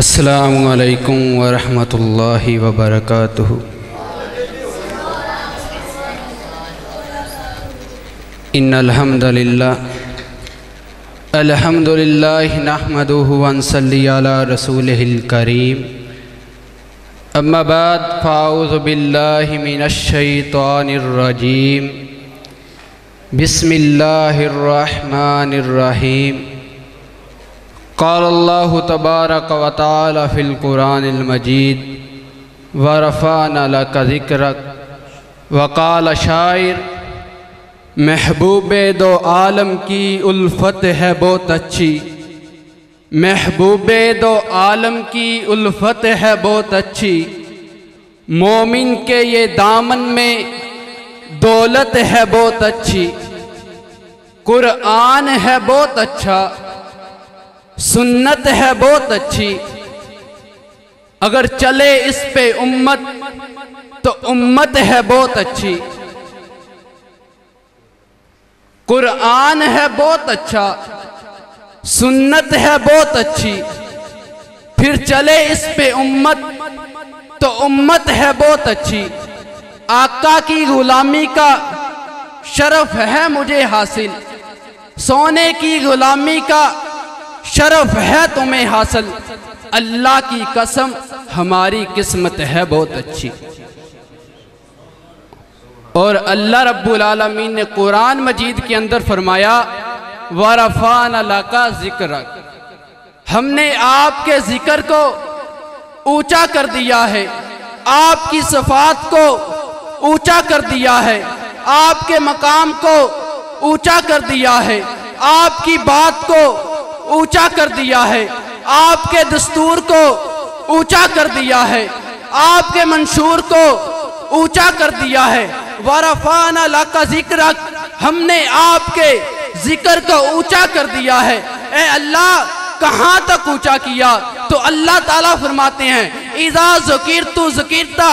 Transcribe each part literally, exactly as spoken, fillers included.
अस्सलामुअलैकुम वरहमतुल्लाहि वबरकातुहु। इन्नल हम्दुलिल्लाह अल्हम्दुलिल्लाहि नहमदुहु व नसल्ली अला रसूलिहिल करीम। अम्मा बाद फ़ाउज़ु बिल्लाहि मिनश शैतानिर रजीम। बिस्मिल्लाहिर रहमानिर रहीम। क़ाल अल्लाहु तबारक व तआला फ़िल कुरानिल मजीद व रफ़अना लक ज़िक्रक व क़ाल शायर महबूब दो आलम की उल्फ़त है बहुत अच्छी। महबूब दो आलम की उल्फ़त है बहुत अच्छी। मोमिन के ये दामन में दौलत है बहुत अच्छी। कुरान है बहुत अच्छा, सुन्नत है बहुत अच्छी। अगर चले इस पे उम्मत तो उम्मत है बहुत अच्छी। कुरान है बहुत अच्छा, सुन्नत है बहुत अच्छी। फिर चले इस पे उम्मत तो उम्मत है बहुत अच्छी। आका की गुलामी का शरफ है मुझे हासिल। सोने की गुलामी का शरफ है तुम्हें हासिल। अल्लाह की कसम हमारी किस्मत है बहुत अच्छी। और अल्लाह रब्बुल आलमीन ने कुरान मजीद के अंदर फरमाया वरफ़ान लका ज़िक्रक, हमने आपके जिक्र को ऊंचा कर दिया है, आपकी सिफात को ऊंचा कर दिया है, आपके मकाम को ऊंचा कर दिया है, आपकी बात को ऊंचा कर दिया है, आपके दस्तूर को ऊंचा कर दिया है, आपके मंशूर को ऊंचा कर दिया है। वरफ़ाना लका ज़िक्रक, हमने आपके जिक्र को ऊंचा कर दिया है। ए अल्लाह, कहाँ तक ऊंचा किया? तो अल्लाह ताला फरमाते हैं इज़ा ज़ुकिरतु ज़ुकिरता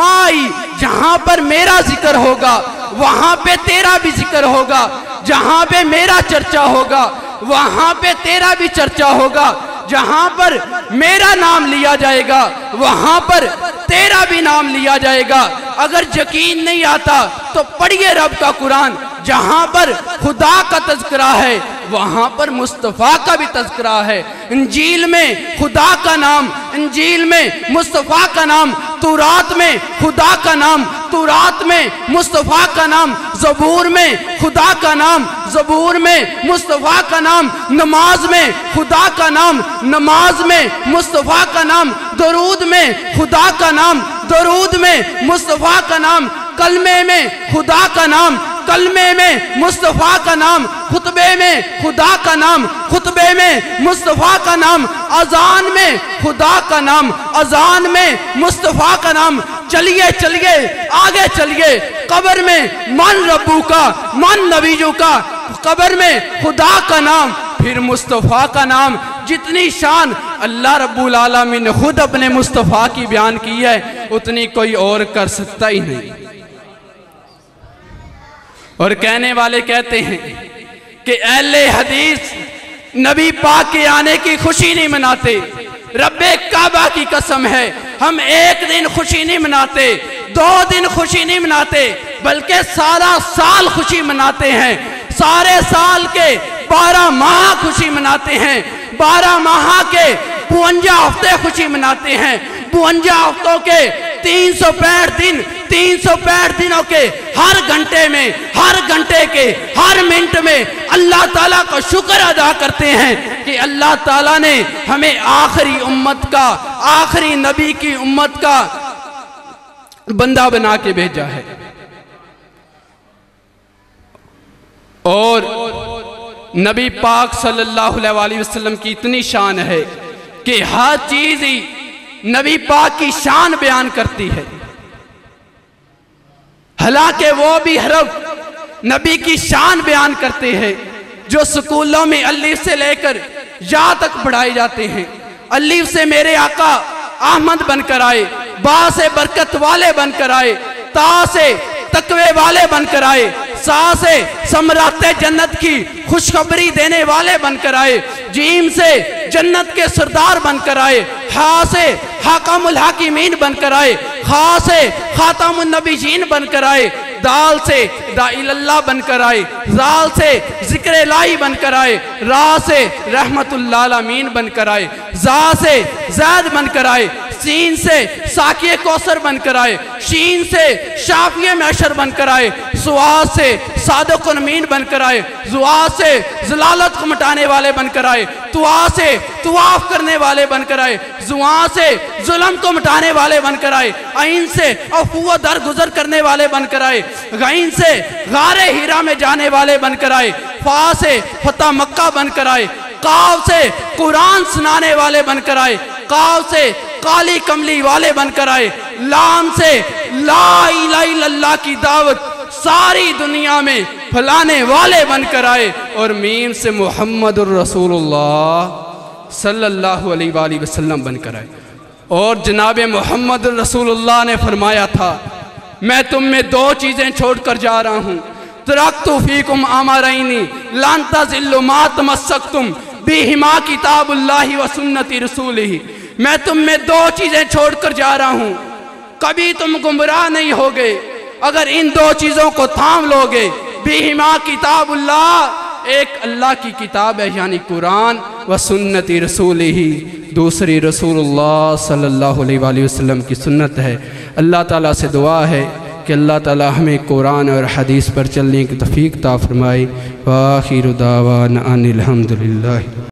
माई, जहाँ पर मेरा जिक्र होगा वहाँ पे तेरा भी जिक्र होगा, जहाँ पे मेरा चर्चा होगा वहाँ पे तेरा भी चर्चा होगा, जहाँ पर मेरा नाम लिया जाएगा वहाँ पर तेरा भी नाम लिया जाएगा। अगर यकीन नहीं आता तो पढ़िए रब का कुरान, जहाँ पर खुदा का तज़किरा है वहाँ पर मुस्तफ़ा का भी तज़किरा है। इंजील में खुदा का नाम, इंजील में मुस्तफ़ा का नाम, तौरात में खुदा का नाम, तौरात में मुस्तफ़ा का नाम, ज़बूर में खुदा का नाम, ज़बूर में मुस्तफ़ा का नाम, नमाज में खुदा का नाम, नमाज में मुस्तफ़ा का नाम, दरूद में खुदा का नाम, दरूद में मुस्तफ़ा का नाम, कलमे में खुदा का नाम, कलमे में मुस्तफ़ा का नाम, खुतबे में खुदा का नाम, खुतबे में मुस्तफ़ा का नाम, अजान में खुदा का नाम, अजान में मुस्तफ़ा का नाम। चलिए चलिए आगे चलिए, कब्र में मन रब्बू का, मन नबीजू का, कब्र में खुदा का नाम, फिर मुस्तफ़ा का नाम। जितनी शान अल्लाह रब्बुल आलमीन ने खुद अपने मुस्तफ़ा की बयान की है उतनी कोई और कर सकता ही नहीं। और कहने वाले कहते हैं कि अहले हदीस नबी पाक के आने की खुशी नहीं मनाते। रब्बे काबा की कसम है, हम एक दिन खुशी नहीं मनाते, दो दिन खुशी नहीं मनाते, बल्कि सारा साल खुशी मनाते हैं। सारे साल के बारह माह खुशी मनाते हैं, बारह माह के पवंजा हफ्ते खुशी मनाते हैं, पवंजा हफ्तों के तीन सौ पैंठ दिन, तीन सौ पैंठ दिनों के हर घंटे में, हर घंटे के हर मिनट में अल्लाह ताला का शुक्र अदा करते हैं कि अल्लाह ताला ने हमें आखिरी उम्मत का, आखिरी नबी की उम्मत का बंदा बना के भेजा है। और नबी पाक सल्लल्लाहु अलैहि वसल्लम की इतनी शान है कि हर चीज ही नबी पाक की शान बयान करती है। हालांकि वो भी हरफ नबी की शान बयान करते हैं जो स्कूलों में अलीफ से लेकर या तक पढ़ाए जाते हैं। अलीफ से मेरे आका अहमद बनकर आए, बा से बरकत वाले बनकर आए, ता से तकवे वाले बनकर आए, सा से समराते जन्नत की खुशखबरी देने वाले बनकर आए, जीम से जन्नत के सरदार बनकर आए, हा से हाकमुल हाकिमीन बनकर आए, खा से खातमुन नबीयीन बनकर आए, दाल से दाइल्लाह बनकर आए, जाल से जिक्र लाई बनकर आए, रा से रहमतुल्लाह आलमीन बनकर आए, जा से जैद बनकर आए, सीन से साकिए कौसर बनकर आए, शीन से शाफिए मैशर बनकर आए, सुवाद से सादक अमीन बनकर आए, जुआ से जलालत को मिटाने वाले बनकर आए, तुआ से तुआफ करने वाले बनकर आए, जुआ से जुल्म को मिटाने वाले बनकर आए, आइन से अफवा दर गुजर करने वाले बनकर आए, गईन से गारे हीरा में जाने वाले बनकर आए, फा से फतह मक्का बनकर आए, काव से कुरान सुनाने वाले बनकर आए, काव से काली कमली वाले बनकर आए, लाम से ला इलाहा इल्लल्लाह की दावत सारी दुनिया में फैलाने वाले बनकर आए, और मीम से मुहम्मदुर रसूलुल्लाह सल्लल्लाहु अलैहि वसल्लम बनकर आए। और जनाब मुहम्मदुर रसूलुल्लाह ने फरमाया था, मैं तुम में दो चीज़ें छोड़ कर जा रहा हूँ, तरक्तु फीकुम अमरैनी लन तज़िल्लू मा तमस्सक्तुम बिहिमा किताबुल्लाहि व सुन्नति रसूलिही। मैं तुम में दो चीज़ें छोड़ कर जा रहा हूँ, कभी तुम गुमराह नहीं होगे अगर इन दो चीज़ों को थाम लोगे। बिहिमा किताबुल्लाह, एक अल्लाह की किताब है यानी कुरान, व सुन्नति रसूलिही, दूसरी रसूलुल्लाह सल्लल्लाहु अलैहि वसल्लम की सुन्नत है। अल्लाह ताला से दुआ है कि अल्लाह ताला हमें कुरान और हदीस पर चलने की तौफीक ता फरमाए। वाखिरु दावाना अनिल हम्दुलिल्लाह।